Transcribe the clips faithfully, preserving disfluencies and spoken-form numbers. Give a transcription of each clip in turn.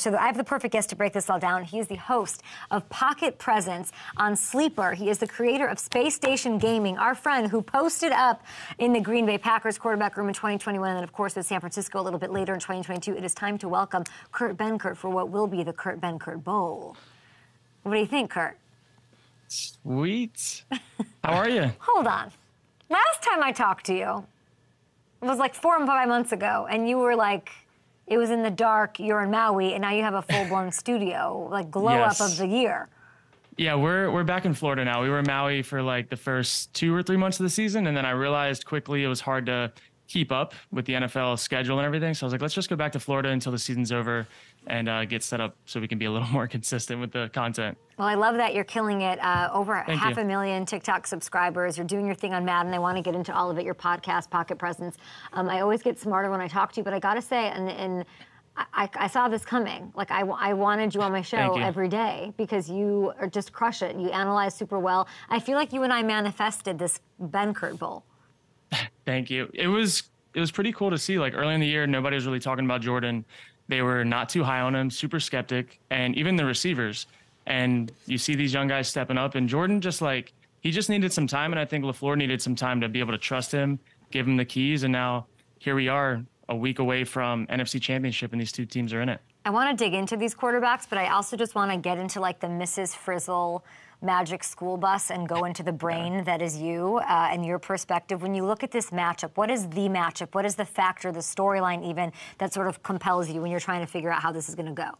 So I have the perfect guest to break this all down. He is the host of Pocket Presence on Sleeper. He is the creator of Space Station Gaming, our friend who posted up in the Green Bay Packers quarterback room in twenty twenty-one, and then, of course, with San Francisco a little bit later in twenty twenty-two. It is time to welcome Kurt Benkert for what will be the Kurt Benkert Bowl. What do you think, Kurt? Sweet. How are you? Hold on. Last time I talked to you, it was like four and five months ago, and you were like, it was in the dark, you're in Maui, and now you have a full-blown studio, like glow yes. up of the year. Yeah, we're, we're back in Florida now. We were in Maui for like the first two or three months of the season, and then I realized quickly it was hard to keep up with the N F L schedule and everything. So I was like, let's just go back to Florida until the season's over and uh, get set up so we can be a little more consistent with the content. Well, I love that you're killing it. Uh, over Thank half you. a million TikTok subscribers. You're doing your thing on Madden. I want to get into all of it, your podcast, Pocket Presence. Um, I always get smarter when I talk to you, but I got to say, and, and I, I saw this coming. Like, I, I wanted you on my show you. every day because you are just crush it. You analyze super well. I feel like you and I manifested this Benkert Bowl. Thank you. It was it was pretty cool to see. Like, early in the year, nobody was really talking about Jordan. They were not too high on him, super skeptic, and even the receivers. And you see these young guys stepping up, and Jordan just, like, he just needed some time, and I think LaFleur needed some time to be able to trust him, give him the keys, and now here we are a week away from N F C Championship, and these two teams are in it. I want to dig into these quarterbacks, but I also just want to get into, like, the Missus Frizzle magic school bus and go into the brain that is you uh, and your perspective. When you look at this matchup, what is the matchup? What is the factor, the storyline even, that sort of compels you when you're trying to figure out how this is going to go?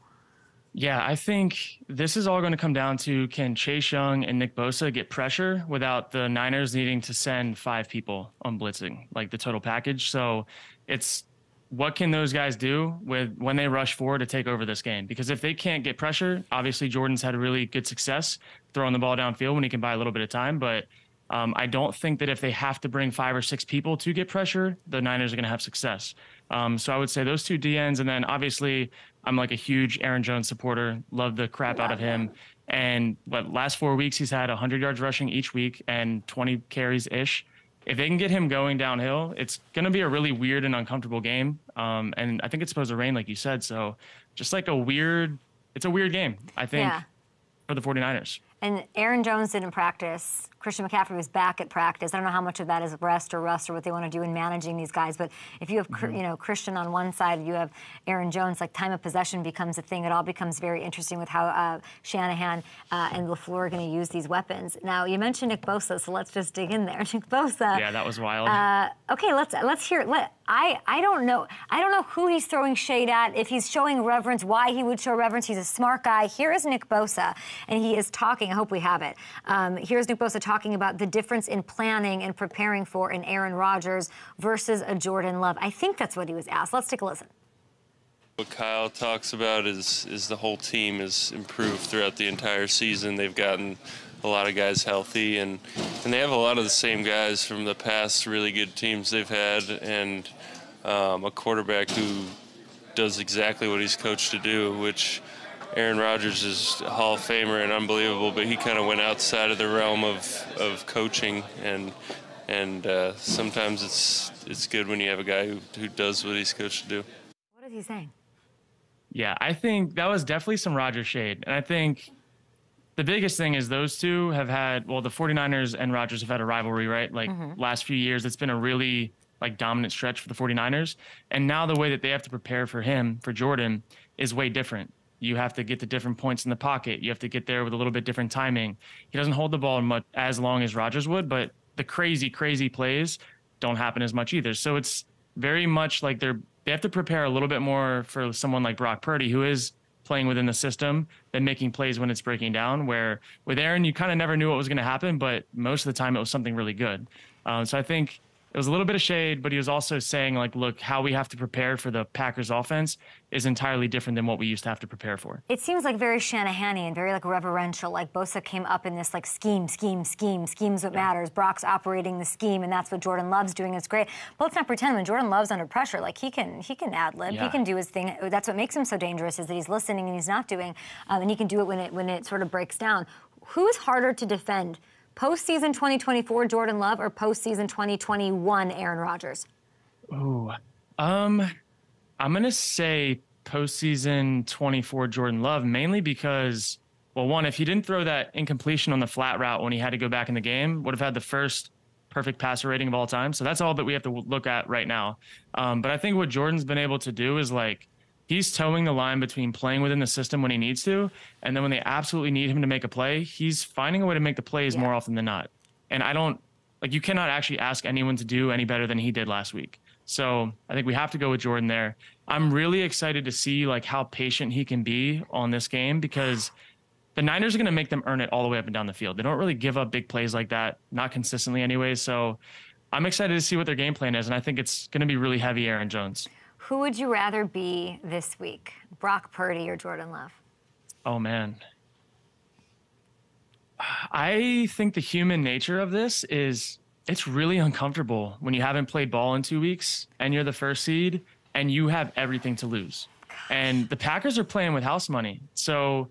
Yeah, I think this is all going to come down to, can Chase Young and Nick Bosa get pressure without the Niners needing to send five people on blitzing, like the total package? So it's what can those guys do with when they rush forward to take over this game? Because if they can't get pressure, obviously Jordan's had a really good success throwing the ball downfield when he can buy a little bit of time. But um, I don't think that if they have to bring five or six people to get pressure, the Niners are going to have success. Um, so I would say those two D Ns. And then obviously I'm like a huge Aaron Jones supporter. Love the crap Love out of him. him. And what, last four weeks, he's had one hundred yards rushing each week and twenty carries-ish. If they can get him going downhill, it's going to be a really weird and uncomfortable game. Um, and I think it's supposed to rain, like you said. So just like a weird, it's a weird game, I think, yeah. for the forty-niners. And Aaron Jones didn't practice. Christian McCaffrey was back at practice. I don't know how much of that is rest or rust or what they want to do in managing these guys. But if you have, mm-hmm. you know, Christian on one side, you have Aaron Jones, like time of possession becomes a thing. It all becomes very interesting with how uh, Shanahan uh, and LaFleur are going to use these weapons. Now, you mentioned Nick Bosa, so let's just dig in there. Nick Bosa. Yeah, that was wild. Uh, okay, let's let's hear it. Let, I, I don't know. I don't know who he's throwing shade at, if he's showing reverence, why he would show reverence. He's a smart guy. Here is Nick Bosa, and he is talking. I hope we have it. Um, here's Nick Bosa talking. talking about the difference in planning and preparing for an Aaron Rodgers versus a Jordan Love. I think that's what he was asked. Let's take a listen. What Kyle talks about is, is the whole team has improved throughout the entire season. They've gotten a lot of guys healthy, and, and they have a lot of the same guys from the past really good teams they've had, and um, a quarterback who does exactly what he's coached to do, which Aaron Rodgers is a Hall of Famer and unbelievable, but he kind of went outside of the realm of, of coaching, and and uh, sometimes it's it's good when you have a guy who, who does what he's coached to do. What is he saying? Yeah, I think that was definitely some Rodgers shade, and I think the biggest thing is those two have had, well, the forty-niners and Rodgers have had a rivalry, right? Like, mm-hmm. last few years, it's been a really like dominant stretch for the forty-niners, and now the way that they have to prepare for him, for Jordan, is way different. You have to get the different points in the pocket. You have to get there with a little bit different timing. He doesn't hold the ball much as long as Rodgers would, but the crazy, crazy plays don't happen as much either. So it's very much like they're they have to prepare a little bit more for someone like Brock Purdy, who is playing within the system, than making plays when it's breaking down, where with Aaron, you kind of never knew what was going to happen, but most of the time it was something really good. Um, so I think it was a little bit of shade, but he was also saying, like, look, how we have to prepare for the Packers offense is entirely different than what we used to have to prepare for. It seems like very Shanahan-y, very, like, reverential. Like, Bosa came up in this, like, scheme, scheme, scheme. Scheme's what yeah. matters. Brock's operating the scheme, and that's what Jordan Love's doing. It's great. But let's not pretend when Jordan Love's under pressure, like, he can he can ad-lib. Yeah. He can do his thing. That's what makes him so dangerous, is that he's listening and he's not doing. Um, and he can do it when it when it sort of breaks down. Who is harder to defend? Postseason twenty twenty-four Jordan Love or postseason twenty twenty-one Aaron Rodgers? Ooh, um, I'm going to say postseason twenty-four Jordan Love, mainly because, well, one, if he didn't throw that incompletion on the flat route when he had to go back in the game, would have had the first perfect passer rating of all time. So that's all that we have to look at right now. Um, but I think what Jordan's been able to do is, like, he's towing the line between playing within the system when he needs to, and then when they absolutely need him to make a play, he's finding a way to make the plays yeah. more often than not. And I don't, like, you cannot actually ask anyone to do any better than he did last week. So I think we have to go with Jordan there. I'm really excited to see, like, how patient he can be on this game, because the Niners are going to make them earn it all the way up and down the field. They don't really give up big plays like that, not consistently anyway. So I'm excited to see what their game plan is, and I think it's going to be really heavy Aaron Jones. Who would you rather be this week, Brock Purdy or Jordan Love? Oh, man. I think the human nature of this is it's really uncomfortable when you haven't played ball in two weeks and you're the first seed and you have everything to lose. Gosh. And the Packers are playing with house money. So,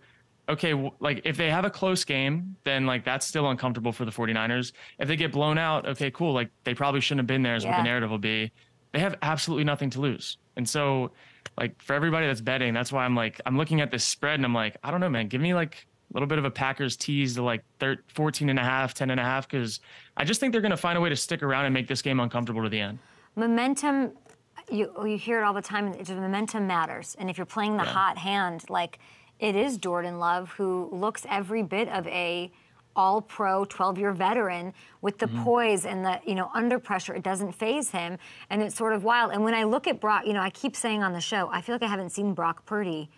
okay, like, if they have a close game, then, like, that's still uncomfortable for the 49ers. If they get blown out, okay, cool. Like, they probably shouldn't have been there is yeah. what the narrative will be. They have absolutely nothing to lose. And so, like, for everybody that's betting, that's why I'm like, I'm looking at this spread and I'm like, I don't know, man, give me, like, a little bit of a Packers tease to, like, fourteen and a half, ten and a half, because I just think they're going to find a way to stick around and make this game uncomfortable to the end. Momentum, you, you hear it all the time. It's, momentum matters. And if you're playing the yeah. hot hand, like, it is Jordan Love, who looks every bit of a all-pro twelve-year veteran with the mm-hmm. poise and the, you know, under pressure. It doesn't faze him, and it's sort of wild. And when I look at Brock, you know, I keep saying on the show, I feel like I haven't seen Brock Purdy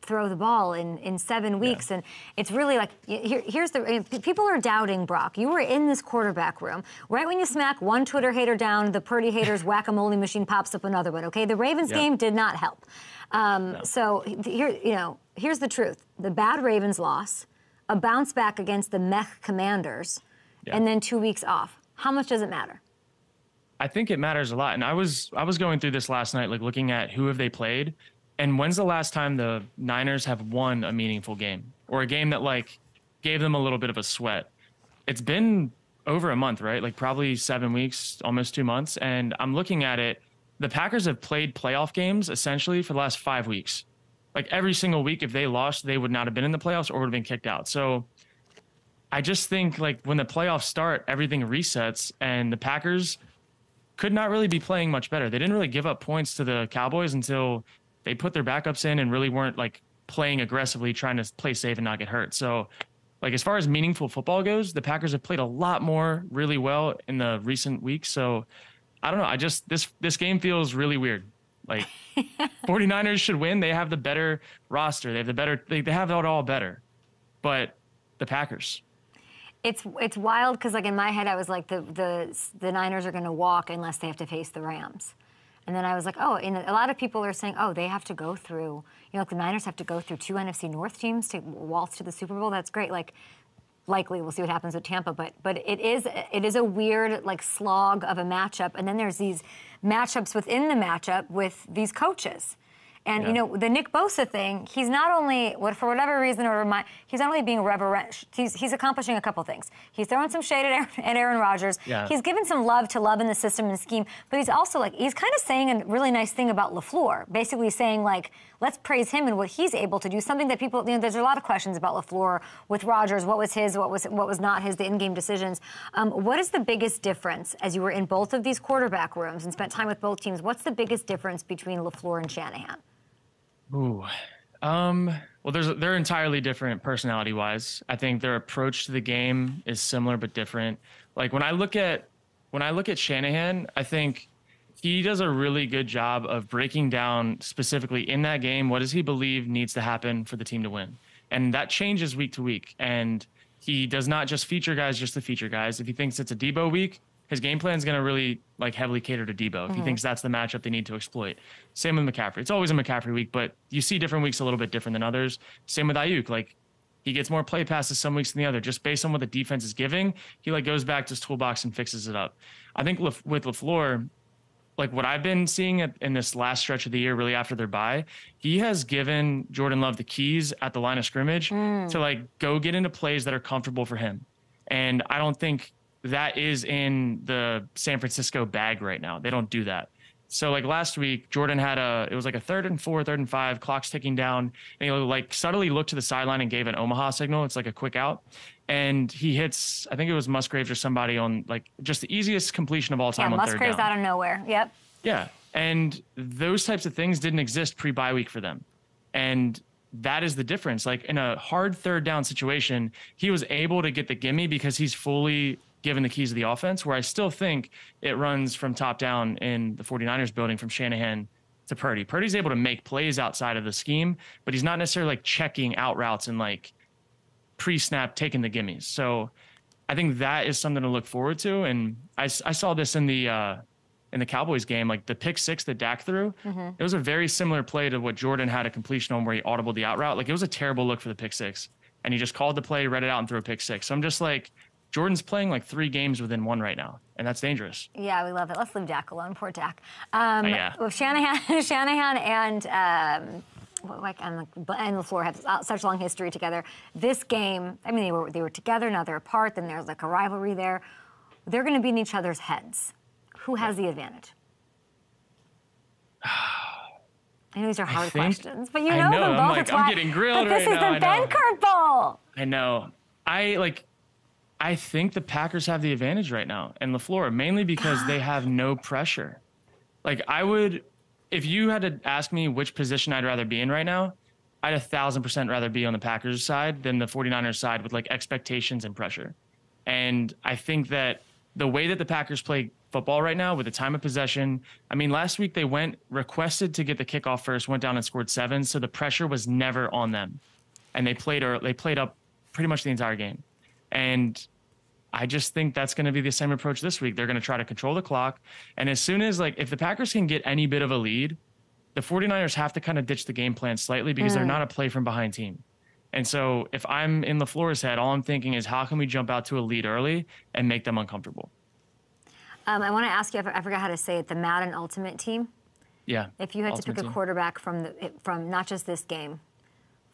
throw the ball in, in seven weeks. Yeah. And it's really like, here, here's the, people are doubting Brock. You were in this quarterback room. Right when you smack one Twitter hater down, the Purdy haters whack-a-mole machine pops up another one, okay? The Ravens yeah. game did not help. Um, no. So, here, you know, here's the truth. The bad Ravens loss, a bounce back against the Mech Commanders, yeah. and then two weeks off. How much does it matter? I think it matters a lot. And I was, I was going through this last night, like, looking at who have they played. And when's the last time the Niners have won a meaningful game or a game that, like, gave them a little bit of a sweat? It's been over a month, right? Like, probably seven weeks, almost two months. And I'm looking at it. The Packers have played playoff games essentially for the last five weeks. Like, every single week, if they lost, they would not have been in the playoffs or would have been kicked out. So I just think, like, when the playoffs start, everything resets, and the Packers could not really be playing much better. They didn't really give up points to the Cowboys until they put their backups in and really weren't, like, playing aggressively, trying to play safe and not get hurt. So, like, as far as meaningful football goes, the Packers have played a lot more really well in the recent weeks. So I don't know. I just, this, this game feels really weird. Like, 49ers should win. They have the better roster. They have the better, they, they have it all better, but the Packers. It's, it's wild. Because, like, in my head, I was like, the, the, the Niners are going to walk unless they have to face the Rams. And then I was like, oh, and a lot of people are saying, oh, they have to go through, you know, like, the Niners have to go through two N F C North teams to waltz to the Super Bowl. That's great. Like, likely we'll see what happens with Tampa, but but it is it is a weird, like, slog of a matchup, and then there's these matchups within the matchup with these coaches, and yeah. you know, the Nick Bosa thing. He's not only, for whatever reason, or my, he's not only being reverent. He's he's accomplishing a couple things. He's throwing some shade at Aaron, at Aaron Rodgers. Yeah. He's given some love to love in the system and scheme, but he's also, like, he's kind of saying a really nice thing about LaFleur, basically saying, like, let's praise him and what he's able to do, something that people, you know, there's a lot of questions about LaFleur with Rodgers, what was his, what was what was not his, the in-game decisions. Um, what is the biggest difference, as you were in both of these quarterback rooms and spent time with both teams, what's the biggest difference between LaFleur and Shanahan? Ooh, um, well, there's, they're entirely different personality-wise. I think their approach to the game is similar but different. Like, when I look at, when I look at Shanahan, I think he does a really good job of breaking down specifically in that game, what does he believe needs to happen for the team to win? And that changes week to week. And he does not just feature guys, just the feature guys. If he thinks it's a Debo week, his game plan is going to really, like, heavily cater to Debo. If mm-hmm. he thinks that's the matchup they need to exploit. Same with McCaffrey. It's always a McCaffrey week, but you see different weeks a little bit different than others. Same with Ayuk. Like, he gets more play passes some weeks than the other, just based on what the defense is giving. He, like, goes back to his toolbox and fixes it up. I think with LaFleur, like, what I've been seeing in this last stretch of the year, really after their bye, he has given Jordan Love the keys at the line of scrimmage mm. to, like, go get into plays that are comfortable for him. And I don't think that is in the San Francisco bag right now. They don't do that. So like last week, Jordan had a, it was like a third and four, third and five, clock's ticking down. And he like subtly looked to the sideline and gave an Omaha signal. It's like a quick out. And he hits, I think it was Musgraves or somebody on like just the easiest completion of all time. Yeah, on Musgraves third down. Out of nowhere. Yep. Yeah. And those types of things didn't exist pre-bye week for them. And that is the difference. Like in a hard third down situation, he was able to get the gimme because he's fully given the keys of the offense, where I still think it runs from top down in the 49ers building from Shanahan to Purdy. Purdy's able to make plays outside of the scheme, but he's not necessarily like checking out routes and like pre-snap taking the gimmies. So I think that is something to look forward to. And I, I saw this in the, uh, in the Cowboys game, like the pick six that Dak threw, mm-hmm. it was a very similar play to what Jordan had a completion on where he audibled the out route. Like it was a terrible look for the pick six, and he just called the play, read it out, and threw a pick six. So I'm just like, Jordan's playing like three games within one right now, and that's dangerous. Yeah, we love it. Let's leave Dak alone. Poor Dak. Um, uh, yeah. Well, Shanahan, Shanahan and um, like and LaFleur have such long history together. This game, I mean, they were they were together. Now they're apart. Then there's like a rivalry there. They're going to be in each other's heads. Who has the advantage? I know these are hard think, questions, but you know, know them both. I'm, like, I'm getting grilled but right now. This is the Benkert Bowl. I know. I like. I think the Packers have the advantage right now, and LaFleur, mainly because God. They have no pressure. Like I would, if you had to ask me which position I'd rather be in right now, I'd a thousand percent rather be on the Packers side than the 49ers side with like expectations and pressure. And I think that the way that the Packers play football right now with the time of possession, I mean, last week they went requested to get the kickoff first, went down and scored seven. So the pressure was never on them, and they played, or they played up pretty much the entire game. And I just think that's going to be the same approach this week. They're going to try to control the clock. And as soon as, like, if the Packers can get any bit of a lead, the 49ers have to kind of ditch the game plan slightly because mm. they're not a play from behind team. And so if I'm in LaFleur's head, all I'm thinking is how can we jump out to a lead early and make them uncomfortable? Um, I want to ask you, I forgot how to say it, the Madden Ultimate Team. Yeah. If you had Ultimate to pick team. a quarterback from the, from not just this game,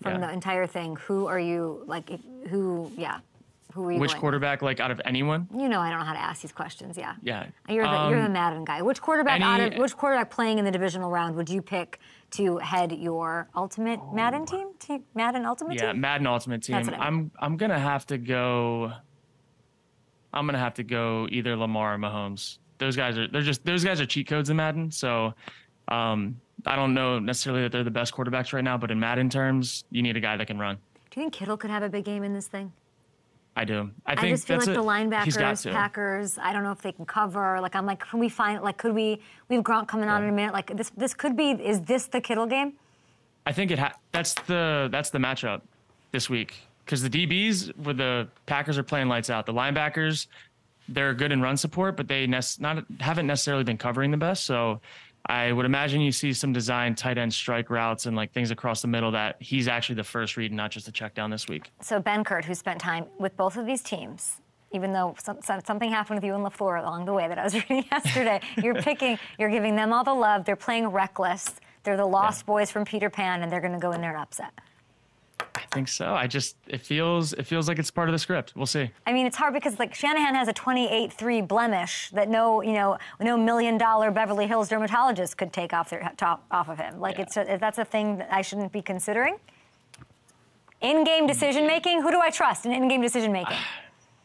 from yeah. the entire thing, who are you, like, who, yeah. Who are you Which going? quarterback, like, out of anyone? You know, I don't know how to ask these questions. Yeah. Yeah. You're the, um, you're the Madden guy. Which quarterback any, out of which quarterback playing in the divisional round would you pick to head your ultimate oh, Madden team? Te Madden Ultimate yeah, Team. Yeah, Madden Ultimate Team. That's what I mean. I'm I'm gonna have to go. I'm gonna have to go either Lamar or Mahomes. Those guys are they're just those guys are cheat codes in Madden. So, um, I don't know necessarily that they're the best quarterbacks right now, but in Madden terms, you need a guy that can run. Do you think Kittle could have a big game in this thing? I do. I, think I just feel that's like a, the linebackers, Packers, I don't know if they can cover. Like, I'm like, can we find, like, could we, we have Gronk coming on yeah. in a minute. Like, this this could be, is this the Kittle game? I think it, ha that's the that's the matchup this week. Because the D Bs, where the Packers are playing lights out. The linebackers, they're good in run support, but they not haven't necessarily been covering the best. So I would imagine you see some design tight end strike routes and like things across the middle that he's actually the first read, and not just a check down this week. So Benkert, who spent time with both of these teams, even though some, some, something happened with you and LaFleur along the way that I was reading yesterday, you're picking, you're giving them all the love. They're playing reckless. They're the lost yeah. boys from Peter Pan, and they're going to go in there and upset. I think so. I just, it feels, it feels like it's part of the script. We'll see. I mean, it's hard because like Shanahan has a twenty-eight three blemish that no, you know, no million dollar Beverly Hills dermatologist could take off their top off of him. Like yeah. it's a, that's a thing that I shouldn't be considering. In-game decision making. Who do I trust in in-game decision making?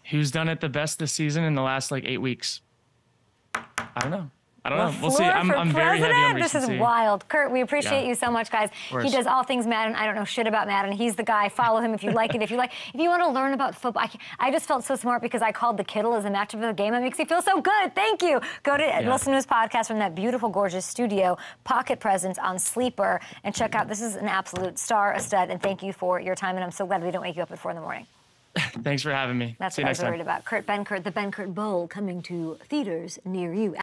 Who's done it the best this season in the last like eight weeks? I don't know. I don't know. We'll see. I'm, I'm very heavy on recency. This is wild. Kurt, we appreciate yeah. you so much, guys. He does all things Madden. I don't know shit about Madden. He's the guy. Follow him if you like it. If you like, if you want to learn about football, I, I just felt so smart because I called the Kittle as a matchup of the game. It makes me feel so good. Thank you. Go to yeah. listen to his podcast from that beautiful, gorgeous studio, Pocket Presence on Sleeper, and check out. This is an absolute star, a stud, and thank you for your time. And I'm so glad we don't wake you up at four in the morning. Thanks for having me. That's See what you I was next worried time. about. Kurt Benkert, the Benkert Bowl, coming to theaters near you.